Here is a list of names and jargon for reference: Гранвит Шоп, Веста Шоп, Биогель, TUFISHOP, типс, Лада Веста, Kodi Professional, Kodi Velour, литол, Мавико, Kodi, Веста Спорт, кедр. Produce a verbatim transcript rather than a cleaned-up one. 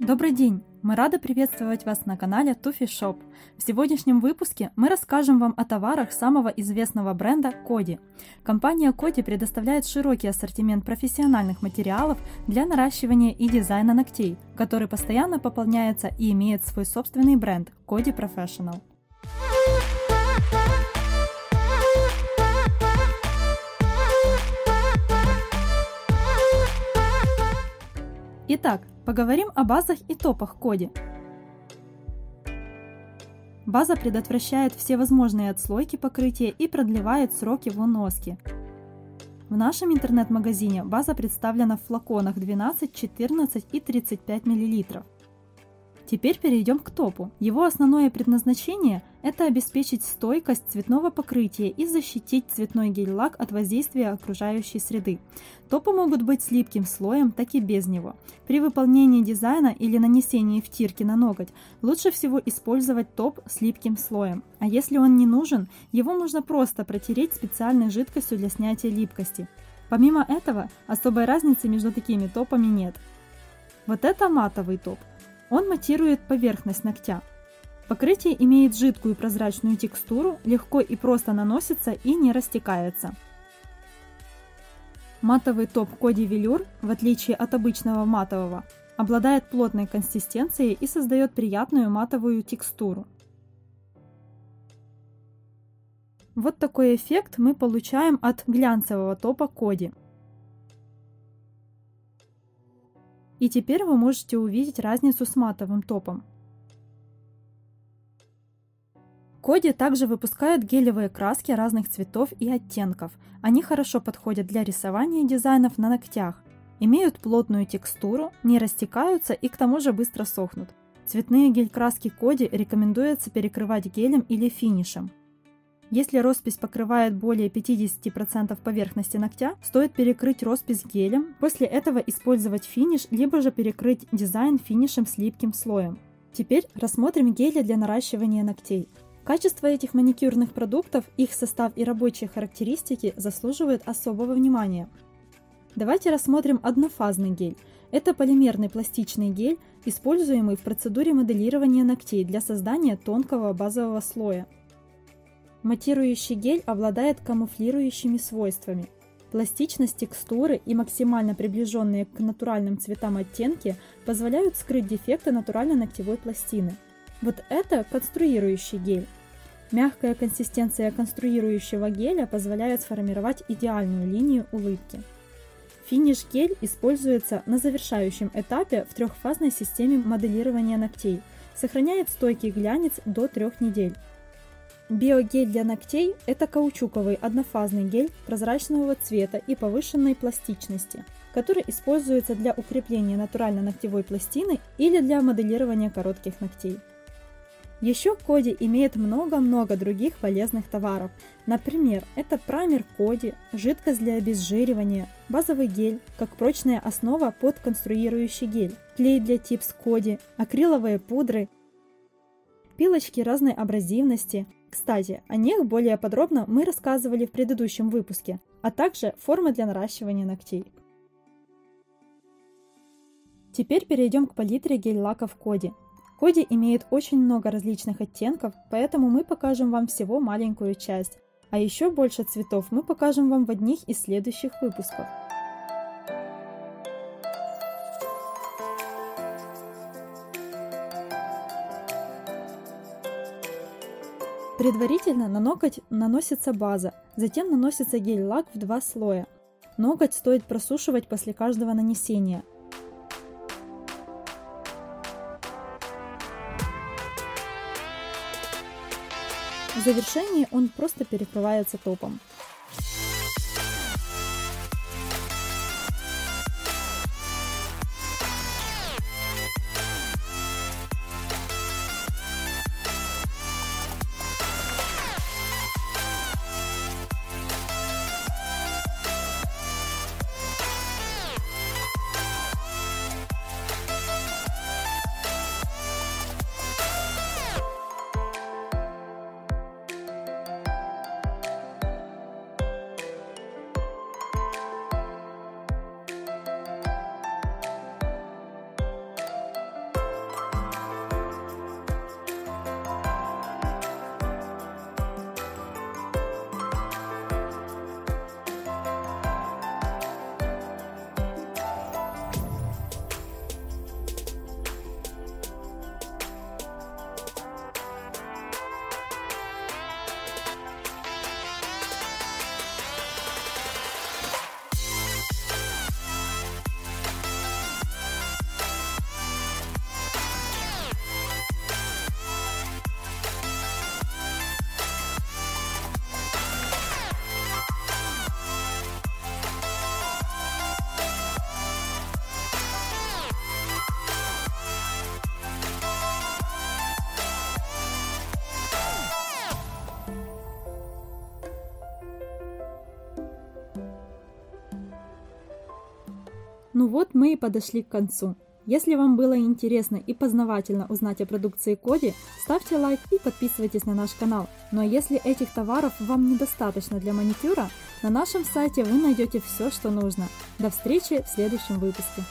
Добрый день! Мы рады приветствовать вас на канале TUFISHOP. В сегодняшнем выпуске мы расскажем вам о товарах самого известного бренда Kodi. Компания Kodi предоставляет широкий ассортимент профессиональных материалов для наращивания и дизайна ногтей, который постоянно пополняется и имеет свой собственный бренд Kodi Professional. Итак, поговорим о базах и топах Kodi. База предотвращает все возможные отслойки покрытия и продлевает срок его носки. В нашем интернет-магазине база представлена в флаконах двенадцать, четырнадцать и тридцать пять миллилитров. Теперь перейдем к топу. Его основное предназначение – это обеспечить стойкость цветного покрытия и защитить цветной гель-лак от воздействия окружающей среды. Топы могут быть с липким слоем, так и без него. При выполнении дизайна или нанесении втирки на ноготь лучше всего использовать топ с липким слоем. А если он не нужен, его можно просто протереть специальной жидкостью для снятия липкости. Помимо этого, особой разницы между такими топами нет. Вот это матовый топ. Он матирует поверхность ногтя. Покрытие имеет жидкую прозрачную текстуру, легко и просто наносится и не растекается. Матовый топ Kodi Velour, в отличие от обычного матового, обладает плотной консистенцией и создает приятную матовую текстуру. Вот такой эффект мы получаем от глянцевого топа Kodi. И теперь вы можете увидеть разницу с матовым топом. Kodi также выпускает гелевые краски разных цветов и оттенков. Они хорошо подходят для рисования дизайнов на ногтях, имеют плотную текстуру, не растекаются и к тому же быстро сохнут. Цветные гель-краски Kodi рекомендуется перекрывать гелем или финишем. Если роспись покрывает более пятидесяти процентов поверхности ногтя, стоит перекрыть роспись гелем, после этого использовать финиш, либо же перекрыть дизайн финишем с липким слоем. Теперь рассмотрим гели для наращивания ногтей. Качество этих маникюрных продуктов, их состав и рабочие характеристики заслуживают особого внимания. Давайте рассмотрим однофазный гель. Это полимерный пластичный гель, используемый в процедуре моделирования ногтей для создания тонкого базового слоя. Матирующий гель обладает камуфлирующими свойствами. Пластичность текстуры и максимально приближенные к натуральным цветам оттенки позволяют скрыть дефекты натуральной ногтевой пластины. Вот это конструирующий гель. Мягкая консистенция конструирующего геля позволяет сформировать идеальную линию улыбки. Финиш-гель используется на завершающем этапе в трехфазной системе моделирования ногтей. Сохраняет стойкий глянец до трех недель. Биогель для ногтей – это каучуковый однофазный гель прозрачного цвета и повышенной пластичности, который используется для укрепления натуральной ногтевой пластины или для моделирования коротких ногтей. Еще Kodi имеет много-много других полезных товаров. Например, это праймер Kodi, жидкость для обезжиривания, базовый гель, как прочная основа под конструирующий гель, клей для типс Kodi, акриловые пудры, пилочки разной абразивности. Кстати, о них более подробно мы рассказывали в предыдущем выпуске, а также формы для наращивания ногтей. Теперь перейдем к палитре гель-лаков Kodi. Kodi имеет очень много различных оттенков, поэтому мы покажем вам всего маленькую часть. А еще больше цветов мы покажем вам в одних из следующих выпусков. Предварительно на ноготь наносится база, затем наносится гель-лак в два слоя. Ноготь стоит просушивать после каждого нанесения. В завершении он просто перекрывается топом. Ну вот мы и подошли к концу. Если вам было интересно и познавательно узнать о продукции Kodi, ставьте лайк и подписывайтесь на наш канал. Ну а если этих товаров вам недостаточно для маникюра, на нашем сайте вы найдете все, что нужно. До встречи в следующем выпуске.